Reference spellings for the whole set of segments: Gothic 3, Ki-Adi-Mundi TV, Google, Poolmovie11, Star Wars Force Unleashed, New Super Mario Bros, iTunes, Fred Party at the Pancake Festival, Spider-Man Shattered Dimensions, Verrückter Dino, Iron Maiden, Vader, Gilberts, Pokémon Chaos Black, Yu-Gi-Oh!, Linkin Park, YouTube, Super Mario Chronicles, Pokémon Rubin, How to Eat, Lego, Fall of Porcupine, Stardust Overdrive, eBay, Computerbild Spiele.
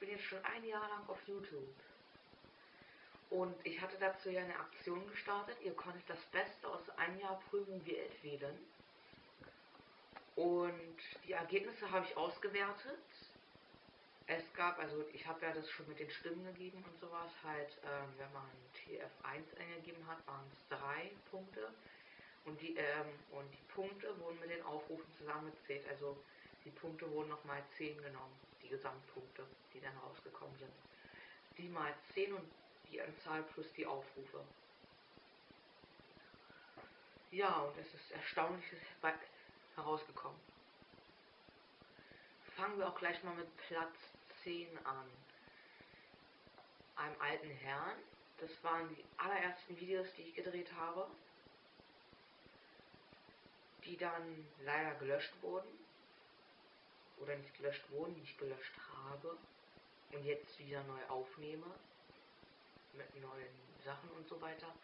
ich bin jetzt schon ein Jahr lang auf YouTube. Und ich hatte dazu ja eine Aktion gestartet. Ihr konntet das Beste aus einem Jahr Poolmovie11 wählen. Und die Ergebnisse habe ich ausgewertet. Es gab, also ich habe ja das schon mit den Stimmen gegeben und sowas, halt, wenn man TF1 eingegeben hat, waren es 3 Punkte. Und die Punkte wurden mit den Aufrufen zusammengezählt. Also die Punkte wurden nochmal 10 genommen, die Gesamtpunkte, die dann rausgekommen sind. Die mal 10 und die Anzahl plus die Aufrufe. Ja, und es ist Erstaunliches herausgekommen. Fangen wir auch gleich mal mit Platz 10 an. Einem alten Herrn. Das waren die allerersten Videos, die ich gedreht habe, die dann leider gelöscht wurden. Oder nicht gelöscht wurden, die ich gelöscht habe. Und jetzt wieder neu aufnehme. Mit neuen Sachen und so weiter.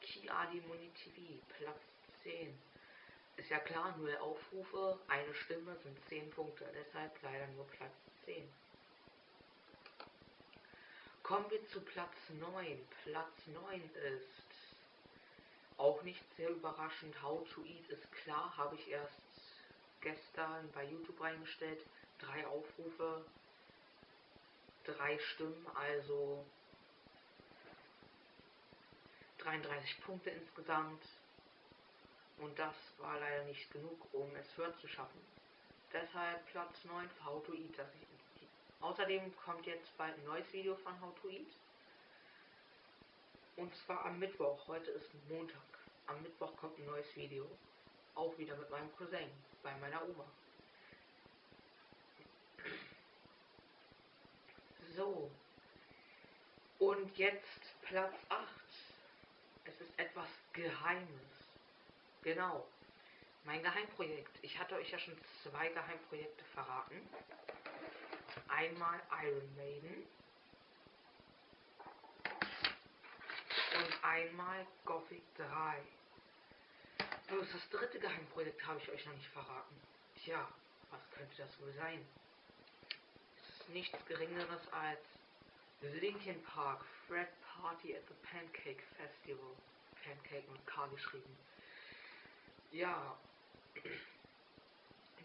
Ki-Adi-Mundi TV, Platz 10. Ist ja klar, 0 Aufrufe, 1 Stimme sind 10 Punkte. Deshalb leider nur Platz 10. Kommen wir zu Platz 9. Platz 9 ist auch nicht sehr überraschend. How to Eat ist klar, habe ich erst gestern bei YouTube reingestellt. 3 Aufrufe, 3 Stimmen, also 33 Punkte insgesamt. Und das war leider nicht genug, um es höher zu schaffen. Deshalb Platz 9 für How to Eat. Außerdem kommt jetzt bald ein neues Video von How to Eat. Und zwar am Mittwoch. Heute ist Montag. Am Mittwoch kommt ein neues Video. Auch wieder mit meinem Cousin. Bei meiner Oma. So. Und jetzt Platz 8. Es ist etwas Geheimes. Genau, mein Geheimprojekt. Ich hatte euch ja schon 2 Geheimprojekte verraten. Einmal Iron Maiden und einmal Gothic 3. Bloß das 3. Geheimprojekt habe ich euch noch nicht verraten. Tja, was könnte das wohl sein? Es ist nichts Geringeres als Linkin Park, Fred Party at the Pancake Festival. Pancake mit K geschrieben. Ja,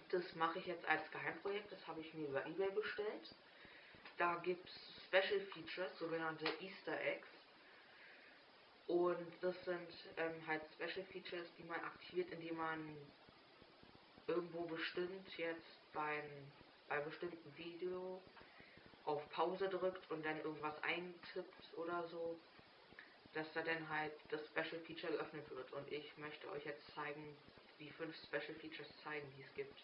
das mache ich jetzt als Geheimprojekt, das habe ich mir über eBay bestellt. Da gibt es Special Features, sogenannte Easter Eggs. Und das sind halt Special Features, die man aktiviert, indem man irgendwo bestimmt jetzt bei bestimmten Video auf Pause drückt und dann irgendwas eintippt oder so, dass da dann halt das Special Feature geöffnet wird. Und ich möchte euch jetzt zeigen, die 5 Special Features zeigen, die es gibt.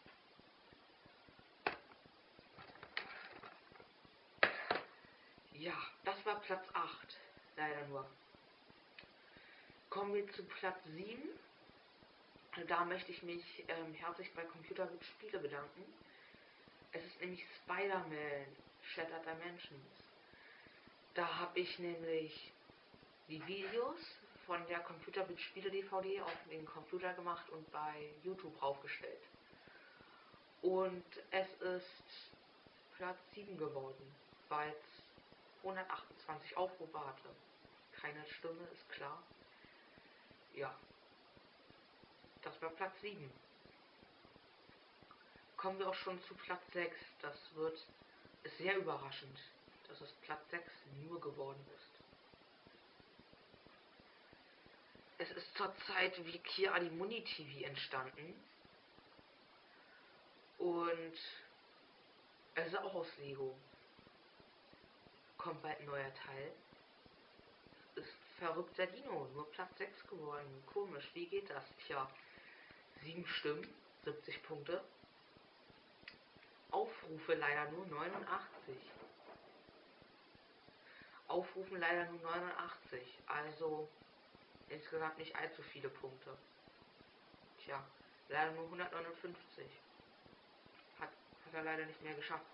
Ja, das war Platz 8. Leider nur. Kommen wir zu Platz 7. Da möchte ich mich herzlich bei Computerbild Spiele bedanken. Es ist nämlich Spider-Man Shattered Dimensions. Da habe ich nämlich die Videos von der Computerbild Spiele DVD auf den Computer gemacht und bei YouTube raufgestellt. Und es ist Platz 7 geworden, weil es 128 Aufrufe hatte. Keine Stimme, ist klar. Ja, das war Platz 7. Kommen wir auch schon zu Platz 6. Das ist sehr überraschend, dass es Platz 6 nur geworden ist. Es ist zur Zeit wie Ki-Adi-Mundi TV entstanden. Und es ist auch aus Lego. Kommt bald ein neuer Teil. Es ist Verrückter Dino, nur Platz 6 geworden. Komisch, wie geht das? Tja, 7 Stimmen, 70 Punkte. Aufrufe leider nur 89. Aufrufen leider nur 89, also insgesamt nicht allzu viele Punkte. Tja, leider nur 159. Hat er leider nicht mehr geschafft.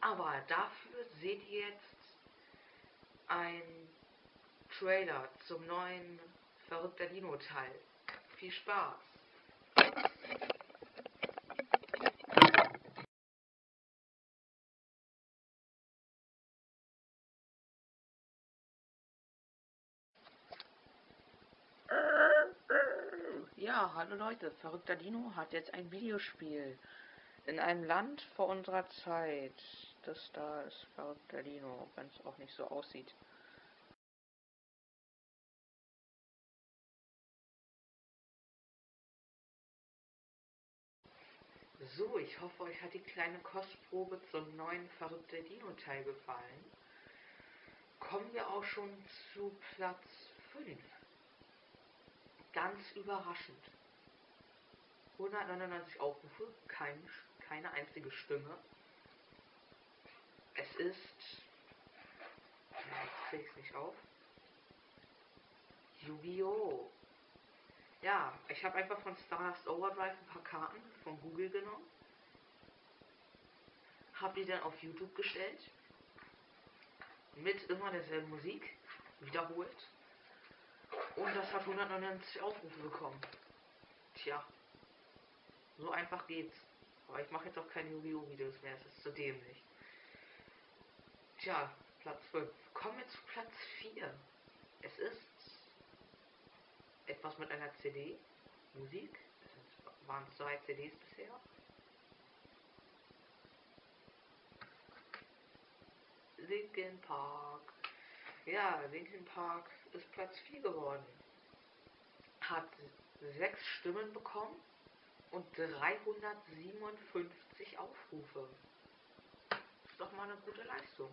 Aber dafür seht ihr jetzt einen Trailer zum neuen Verrückter Dino-Teil. Viel Spaß! Ja, hallo Leute, Verrückter Dino hat jetzt ein Videospiel in einem Land vor unserer Zeit. Das da ist Verrückter Dino, wenn es auch nicht so aussieht. So, ich hoffe, euch hat die kleine Kostprobe zum neuen Verrückter Dino-Teil gefallen. Kommen wir auch schon zu Platz 5. Ganz überraschend. 199 Aufrufe, keine einzige Stimme. Es ist... Jetzt kriege ich es nicht auf. Yu-Gi-Oh! Ja, ich habe einfach von Stardust Overdrive ein paar Karten von Google genommen. Habe die dann auf YouTube gestellt. Mit immer derselben Musik. Wiederholt. Und das hat 199 Aufrufe bekommen. Tja. So einfach geht's. Aber ich mache jetzt auch keine Yu-Gi-Oh! Videos mehr. Es ist zu dämlich. Tja, Platz 5. Kommen wir zu Platz 4. Es ist... etwas mit einer CD, Musik, das waren 2 CDs bisher. Linkin Park. Ja, Linkin Park ist Platz 4 geworden. Hat 6 Stimmen bekommen und 357 Aufrufe. Ist doch mal eine gute Leistung.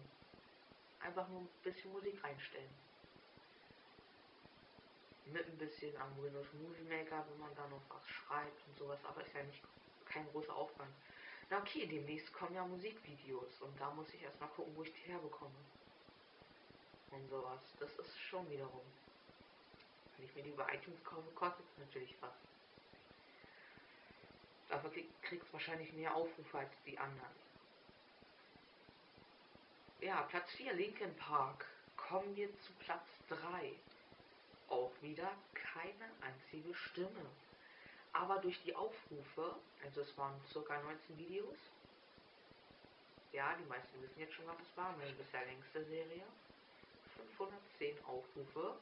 Einfach nur ein bisschen Musik reinstellen. Mit ein bisschen am Windows Movie Maker, wenn man da noch was schreibt und sowas, aber ist ja nicht kein großer Aufwand. Na okay, demnächst kommen ja Musikvideos und da muss ich erstmal gucken, wo ich die herbekomme. Und sowas. Das ist schon wiederum. Wenn ich mir die über iTunes kaufe, kostet es natürlich was. Dafür kriegt es wahrscheinlich mehr Aufrufe als die anderen. Ja, Platz 4, Linkin Park. Kommen wir zu Platz 3. Auch wieder keine einzige Stimme. Aber durch die Aufrufe, also es waren ca. 19 Videos. Ja, die meisten wissen jetzt schon, was es war. Meine bisher längste Serie. 510 Aufrufe.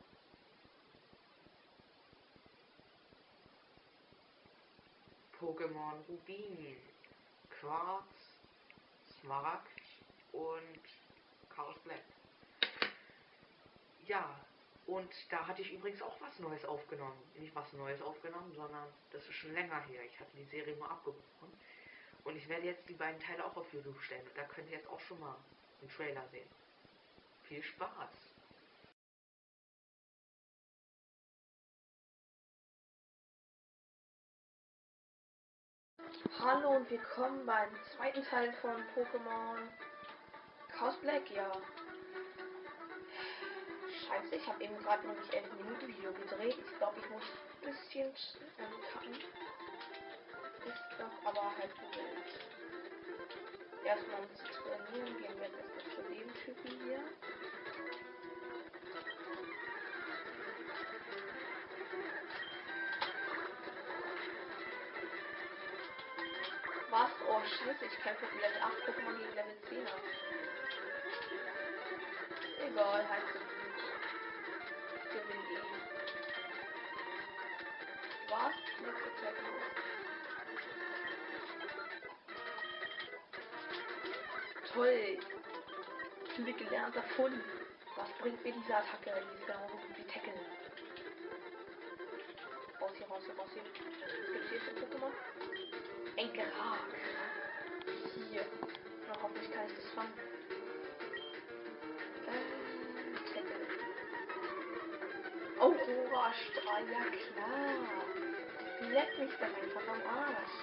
Pokémon Rubin, Quarz, Smaragd und Chaos Black. Ja. Und da hatte ich übrigens auch was Neues aufgenommen. Nicht was Neues aufgenommen, sondern das ist schon länger her. Ich hatte die Serie mal abgebrochen. Und ich werde jetzt die beiden Teile auch auf YouTube stellen. Und da könnt ihr jetzt auch schon mal einen Trailer sehen. Viel Spaß! Hallo und willkommen beim zweiten Teil von Pokémon Chaos Black, ja. Scheiße, ich habe eben gerade nämlich 11 Minuten Video gedreht. Ich glaube, ich muss ein bisschen schneller cutten. Ist doch aber halt gewöhnt. Erstmal um zu trainieren, gehen wir jetzt zu dem Typen hier. Was? Oh, scheiße, ich kämpfe mit Level 8 Pokémon gegen Level 10er. Egal, halt so. Was? Toll! Glück gelernter Fund! Was bringt mir diese Attacke, diese Garung, die Tackle? Raus hier! Gibt's hier schon Pokémon? Enkelhaar! Hier! Na, hoffentlich kann ich das fangen. Aurora Strahl, ja klar! Die leckt mich dann einfach am Arsch.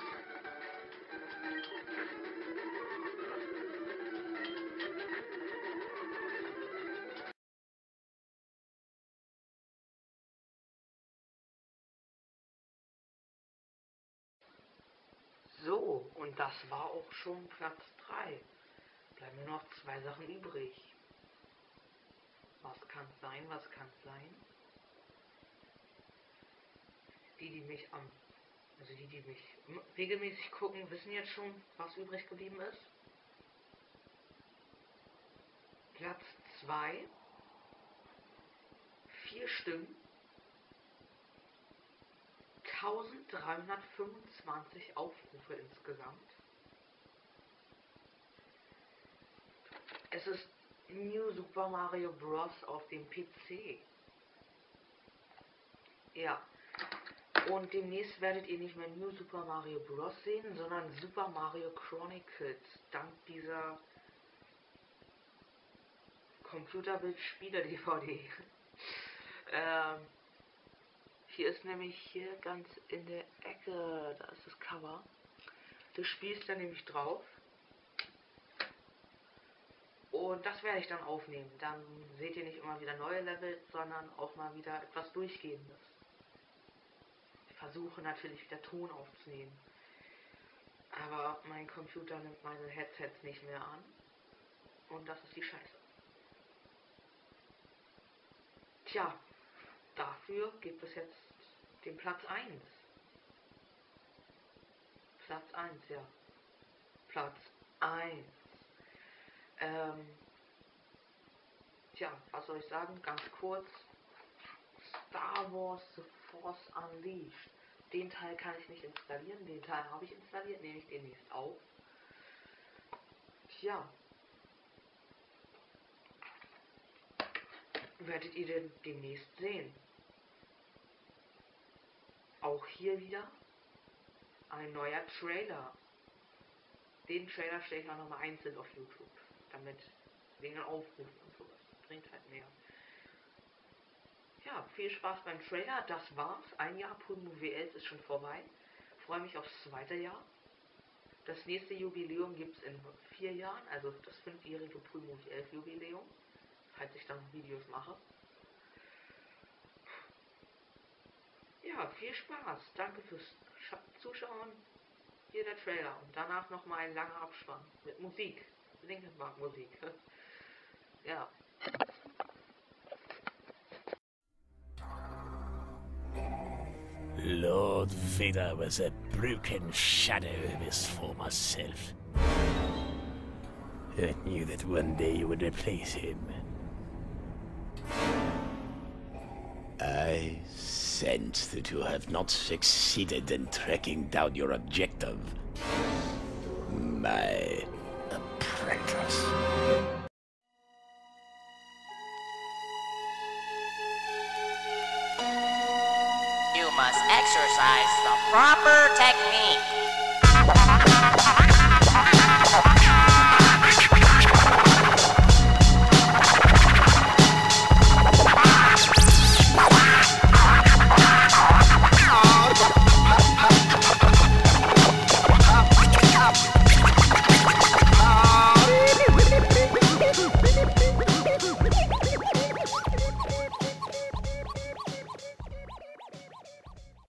So, und das war auch schon Platz 3. Bleiben nur noch 2 Sachen übrig. Was kann's sein, was kann's sein? Die mich regelmäßig gucken, wissen jetzt schon, was übrig geblieben ist. Platz 2. 4 Stimmen. 1325 Aufrufe insgesamt. Es ist New Super Mario Bros. Auf dem PC. Ja. Und demnächst werdet ihr nicht mehr New Super Mario Bros. Sehen, sondern Super Mario Chronicles. Dank dieser Computerbild Spiele DVD. Hier ist nämlich hier ganz in der Ecke, da ist das Cover. Das Spiel ist dann nämlich drauf. Und das werde ich dann aufnehmen. Dann seht ihr nicht immer wieder neue Level, sondern auch mal wieder etwas Durchgehendes. Ich versuche natürlich wieder Ton aufzunehmen. Aber mein Computer nimmt meine Headsets nicht mehr an. Und das ist die Scheiße. Tja, dafür gibt es jetzt den Platz 1. Platz 1, ja. Platz 1. Tja, was soll ich sagen? Ganz kurz. Star Wars Force Unleashed. Den Teil kann ich nicht installieren. Den Teil habe ich installiert, nehme ich demnächst auf. Tja. Werdet ihr denn demnächst sehen. Auch hier wieder ein neuer Trailer. Den Trailer stelle ich auch nochmal einzeln auf YouTube. Damit wegen Aufrufen und sowas. Das bringt halt mehr. Ja, viel Spaß beim Trailer. Das war's. Ein Jahr Poolmovie11 ist schon vorbei. Freue mich aufs zweite Jahr. Das nächste Jubiläum gibt es in 4 Jahren. Also das 5-jährige Poolmovie11 Jubiläum. Falls ich dann Videos mache. Ja, viel Spaß. Danke fürs Zuschauen. Hier der Trailer. Und danach nochmal ein langer Abspann. Mit Musik. Linkin Park Musik. Ja. Lord Vader was a broken shadow of his former self. I knew that one day you would replace him. I sense that you have not succeeded in tracking down your objective. My apprentice. You must exercise the proper technique.